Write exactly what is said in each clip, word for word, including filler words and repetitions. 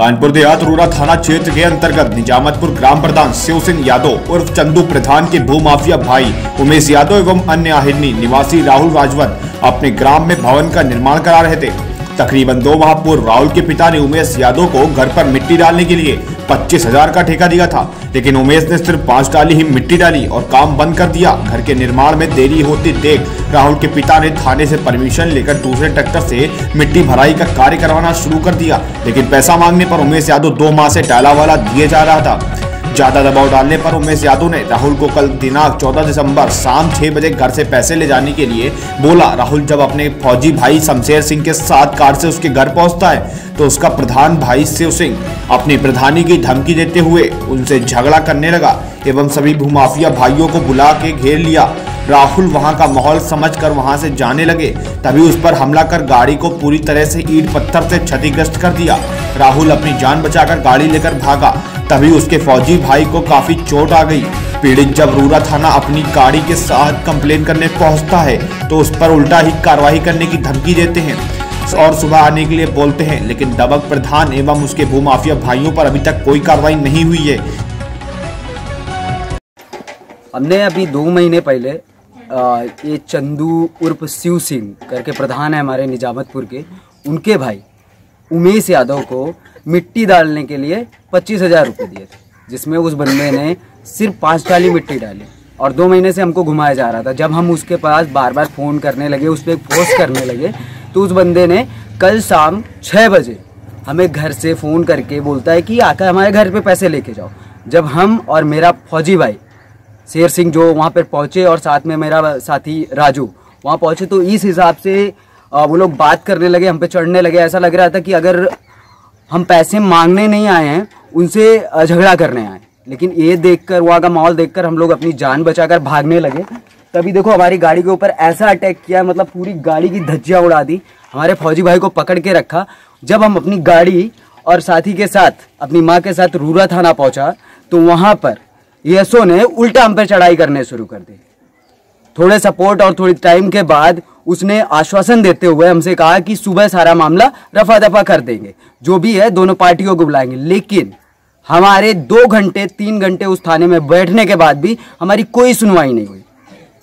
कानपुर देहात रूरा थाना क्षेत्र के अंतर्गत निजामतपुर ग्राम प्रधान शिवसिंह यादव उर्फ चंदू प्रधान के भूमाफिया भाई उमेश यादव एवं अन्य आहिरनी निवासी राहुल राजवत अपने ग्राम में भवन का निर्माण करा रहे थे। तकरीबन दो माह पूर्व राहुल के पिता ने उमेश यादव को घर पर मिट्टी डालने के लिए पच्चीस हजार का ठेका दिया था, लेकिन उमेश ने सिर्फ पांच डाली ही मिट्टी डाली और काम बंद कर दिया। घर के निर्माण में देरी होती देख राहुल के पिता ने थाने से परमिशन लेकर दूसरे ट्रैक्टर से मिट्टी भराई का कार्य करवाना शुरू कर दिया, लेकिन पैसा मांगने पर उमेश यादव दो माह से डाला वाला दिए जा रहा था। ज्यादा दबाव डालने पर उमेश यादव ने राहुल को कल दिनांक चौदह दिसंबर शाम छह बजे घर से पैसे ले जाने के लिए बोला। राहुल जब अपने फौजी भाई शमशेर सिंह के साथ कार से उसके घर पहुंचता है तो उसका प्रधान भाई शिव सिंह अपनी प्रधानी की धमकी देते हुए उनसे झगड़ा करने लगा एवं सभी भूमाफिया भाइयों को बुला के घेर लिया। राहुल वहां का माहौल समझकर वहां से जाने लगे, तभी उस पर हमला कर गाड़ी को पूरी तरह से ईंट पत्थर से क्षतिग्रस्त कर दिया। राहुल अपनी जान बचाकर गाड़ी लेकर भागा, तभी उसके फौजी भाई को काफी चोट आ गई। पीड़ित जब रूरा थाना अपनी गाड़ी के साथ कंप्लेन करने पहुंचता है तो उस पर उल्टा ही कार्रवाई करने की धमकी देते हैं और सुबह आने के लिए बोलते हैं, लेकिन दबंग प्रधान एवं उसके भूमाफिया भाइयों पर अभी तक कोई कार्रवाई नहीं हुई है। हमने अभी दो महीने पहले आ, ये चंदू उर्फ शिव सिंह करके प्रधान है हमारे निजामतपुर के, उनके भाई उमेश यादव को मिट्टी डालने के लिए पच्चीस हजार रुपये दिए थे, जिसमें उस बंदे ने सिर्फ पाँच डाली मिट्टी डाली और दो महीने से हमको घुमाया जा रहा था। जब हम उसके पास बार बार फ़ोन करने लगे, उस पर फोर्स करने लगे, तो उस बंदे ने कल शाम छः बजे हमें घर से फ़ोन करके बोलता है कि आकर हमारे घर पे पैसे लेके जाओ। जब हम और मेरा फौजी भाई शेर सिंह जो वहाँ पर पहुँचे और साथ में मेरा साथी राजू वहाँ पहुँचे, तो इस हिसाब से वो लोग बात करने लगे, हम पे चढ़ने लगे। ऐसा लग रहा था कि अगर हम पैसे मांगने नहीं आए हैं, उनसे झगड़ा करने आए, लेकिन ये देखकर वहाँ का माहौल देखकर हम लोग अपनी जान बचाकर भागने लगे। तभी देखो हमारी गाड़ी के ऊपर ऐसा अटैक किया, मतलब पूरी गाड़ी की धज्जियाँ उड़ा दी, हमारे फौजी भाई को पकड़ के रखा। जब हम अपनी गाड़ी और साथी के साथ अपनी माँ के साथ रूरा थाना पहुँचा तो वहाँ पर एएसओ ने उल्टा हम पर चढ़ाई करने शुरू कर दी। थोड़े सपोर्ट और थोड़ी टाइम के बाद उसने आश्वासन देते हुए हमसे कहा कि सुबह सारा मामला रफा दफा कर देंगे, जो भी है दोनों पार्टियों को बुलाएंगे। लेकिन हमारे दो घंटे तीन घंटे उस थाने में बैठने के बाद भी हमारी कोई सुनवाई नहीं हुई।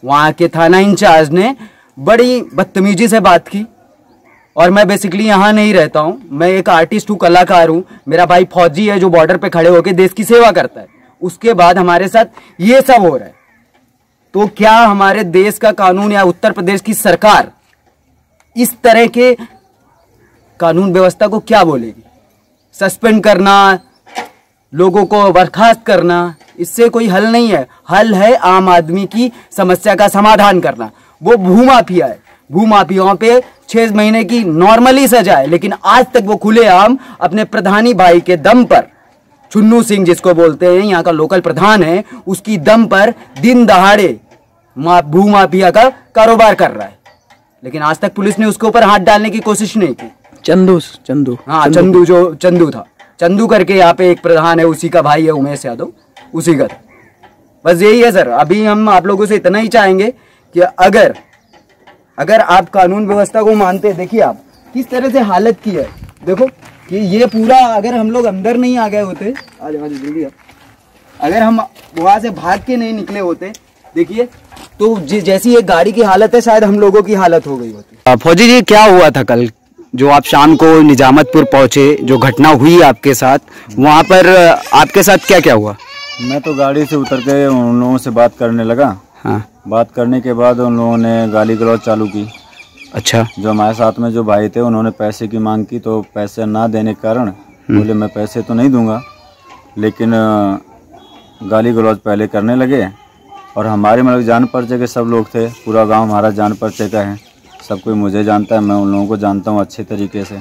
वहाँ के थाना इंचार्ज ने बड़ी बदतमीजी से बात की, और मैं बेसिकली यहाँ नहीं रहता हूँ, मैं एक आर्टिस्ट हूँ, कलाकार हूँ। मेरा भाई फौजी है जो बॉर्डर पर खड़े होकर देश की सेवा करता है, उसके बाद हमारे साथ ये सब हो रहा है। तो क्या हमारे देश का कानून या उत्तर प्रदेश की सरकार इस तरह के कानून व्यवस्था को क्या बोलेगी? सस्पेंड करना, लोगों को बर्खास्त करना, इससे कोई हल नहीं है। हल है आम आदमी की समस्या का समाधान करना। वो भूमाफिया है, भूमाफियाओं पे छह महीने की नॉर्मली सजा है, लेकिन आज तक वो खुलेआम अपने प्रधानी भाई के दम पर, चुन्नू सिंह जिसको बोलते हैं, यहाँ का लोकल प्रधान है, उसकी दम पर दिन दहाड़े भूमाफिया का कारोबार कर रहा है, लेकिन आज तक पुलिस ने उसके ऊपर हाथ डालने की कोशिश नहीं की। चंदू चंदू हाँ चंदू जो चंदू था, चंदू करके यहाँ पे एक प्रधान है, उसी का भाई है उमेश यादव, उसी का। बस यही है सर, अभी हम आप लोगों से इतना ही चाहेंगे कि अगर अगर आप कानून व्यवस्था को मानते, देखिए आप किस तरह से हालत की है। देखो कि ये पूरा, अगर हम लोग अंदर नहीं आ गए होते, आज आज जल्दी आप, अगर हम वहाँ से भाग के नहीं निकले होते, देखिए तो जैसी ये गाड़ी की हालत है शायद हम लोगों की हालत हो गई होती। फौजी जी क्या हुआ था कल जो आप शाम को निजामतपुर पहुँचे, जो घटना हुई आपके साथ, वहाँ पर आपके साथ क्या क्या हुआ? मैं तो गाड़ी से उतर के उन लोगों से बात करने लगा। हाँ, बात करने के बाद उन लोगों ने गाली गलौज चालू की। अच्छा, जो हमारे साथ में जो भाई थे उन्होंने पैसे की मांग की, तो पैसे ना देने के कारण बोले मैं पैसे तो नहीं दूंगा, लेकिन गाली गलौज पहले करने लगे। और हमारे मतलब जान परिचय के सब लोग थे, पूरा गांव हमारा जान परिचय का है, सब कोई मुझे जानता है, मैं उन लोगों को जानता हूँ अच्छे तरीके से,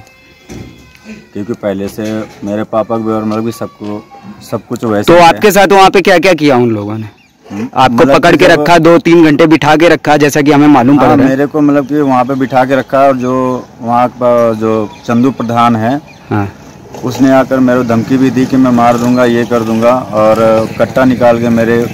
क्योंकि पहले से मेरे पापा भी और मतलब भी सबको सब कुछ वैसे। तो आपके साथ वहाँ पे क्या क्या किया उन लोगों ने? आपको पकड़ के रखा, दो तीन घंटे बिठा के रखा, जैसा कि हमें मालूम पड़ा है। मेरे को मतलब कि वहाँ पे बिठा के रखा, और जो वहाँ का जो चंदू प्रधान है, हाँ, उसने आकर मेरे को धमकी भी दी कि मैं मार दूंगा, ये कर दूंगा, और कट्टा निकाल के मेरे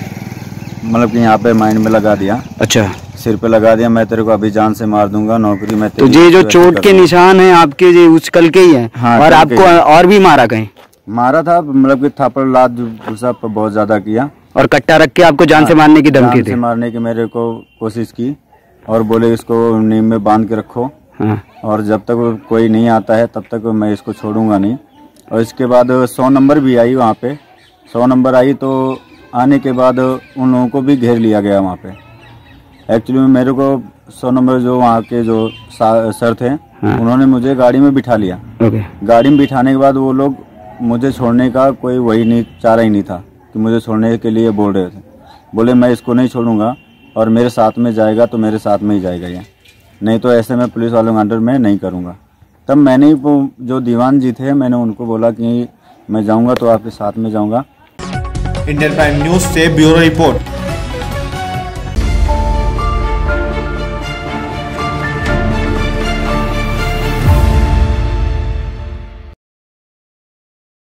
मतलब कि यहाँ पे माइंड में लगा दिया। अच्छा, सिर पे लगा दिया, मैं तेरे को अभी जान से मार दूंगा, नौकरी में। तो ये जो चोट के निशान हैं आपके, ये उछल के ही हैं। हाँ, और आपको और भी मारा? कहीं मारा था, मतलब कि थापड़ लात घुसा बहुत ज्यादा किया, और कट्टा रख के आपको जान से मारने की धमकी दी, मारने की मेरे को कोशिश की, और बोले इसको नीम में बांध के रखो और जब तक कोई नहीं आता है तब तक मैं इसको छोड़ूंगा नहीं। और इसके बाद सौ नंबर भी आई, वहाँ पे सौ नंबर आई, तो आने के बाद उन लोगों को भी घेर लिया गया वहाँ पे। एक्चुअली मेरे को सौ नंबर जो वहाँ के जो सर थे, हाँ। उन्होंने मुझे गाड़ी में बिठा लिया। ओके। गाड़ी में बिठाने के बाद वो लोग मुझे छोड़ने का कोई वही नहीं, चारा ही नहीं था कि मुझे छोड़ने के लिए बोल रहे थे। बोले मैं इसको नहीं छोड़ूंगा और मेरे साथ में जाएगा तो मेरे साथ में ही जाएगा ये, नहीं तो ऐसे मैं पुलिस वालों के अंडर में नहीं करूँगा। तब मैंने वो जो दीवान जी थे, मैंने उनको बोला कि मैं जाऊँगा तो आपके साथ में जाऊँगा। इंडियन प्राइम न्यूज़ से ब्यूरो रिपोर्ट।